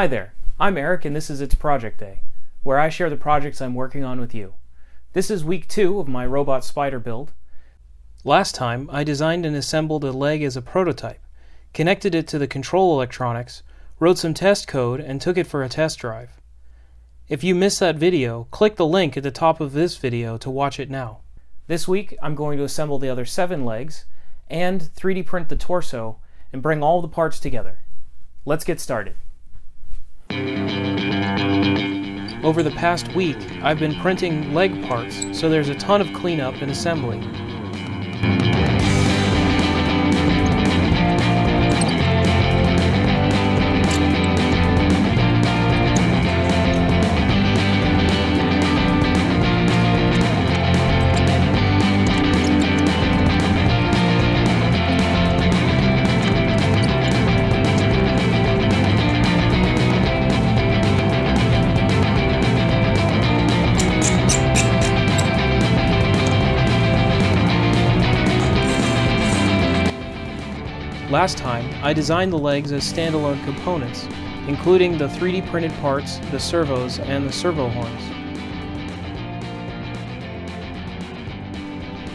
Hi there, I'm Eric and this is It's Project Day, where I share the projects I'm working on with you. This is week 2 of my robot spider build. Last time, I designed and assembled a leg as a prototype, connected it to the control electronics, wrote some test code, and took it for a test drive. If you missed that video, click the link at the top of this video to watch it now. This week, I'm going to assemble the other 7 legs, and 3D print the torso, and bring all the parts together. Let's get started. Over the past week, I've been printing leg parts, so there's a ton of cleanup and assembly. Last time, I designed the legs as standalone components, including the 3D printed parts, the servos, and the servo horns.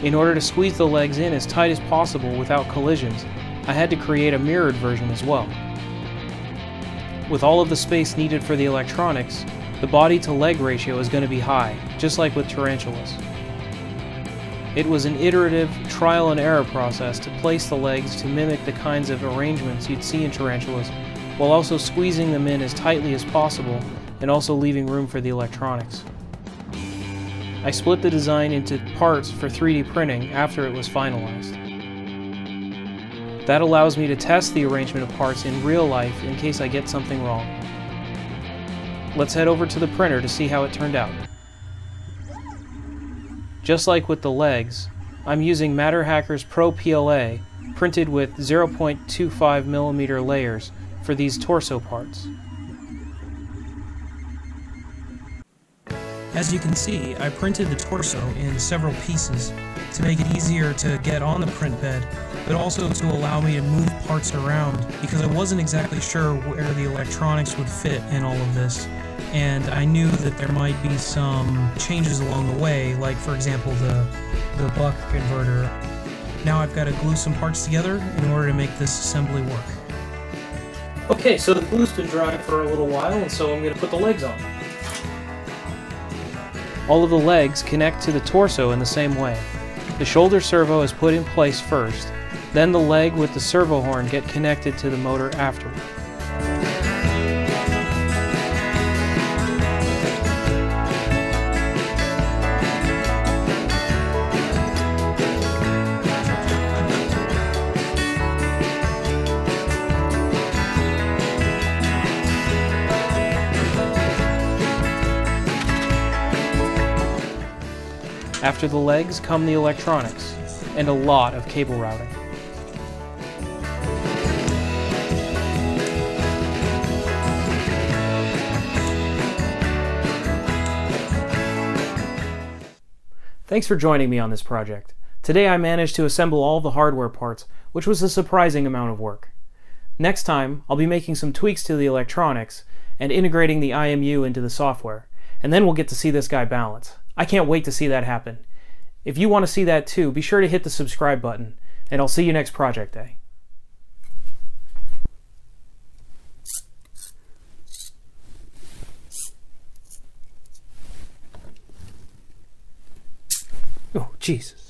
In order to squeeze the legs in as tight as possible without collisions, I had to create a mirrored version as well. With all of the space needed for the electronics, the body to leg ratio is going to be high, just like with tarantulas. It was an iterative, trial and error process to place the legs to mimic the kinds of arrangements you'd see in tarantulas, while also squeezing them in as tightly as possible and also leaving room for the electronics. I split the design into parts for 3D printing after it was finalized. That allows me to test the arrangement of parts in real life in case I get something wrong. Let's head over to the printer to see how it turned out. Just like with the legs, I'm using MatterHackers Pro PLA, printed with 0.25mm layers for these torso parts. As you can see, I printed the torso in several pieces to make it easier to get on the print bed, but also to allow me to move parts around because I wasn't exactly sure where the electronics would fit in all of this. And I knew that there might be some changes along the way, like for example the buck converter. Now I've got to glue some parts together in order to make this assembly work. Okay, so the glue's been drying for a little while, and so I'm going to put the legs on. All of the legs connect to the torso in the same way. The shoulder servo is put in place first, then the leg with the servo horn get connected to the motor afterward. After the legs come the electronics, and a lot of cable routing. Thanks for joining me on this project. Today I managed to assemble all the hardware parts, which was a surprising amount of work. Next time, I'll be making some tweaks to the electronics and integrating the IMU into the software, and then we'll get to see this guy balance. I can't wait to see that happen. If you want to see that too, be sure to hit the subscribe button, and I'll see you next Project Day. Oh, Jesus.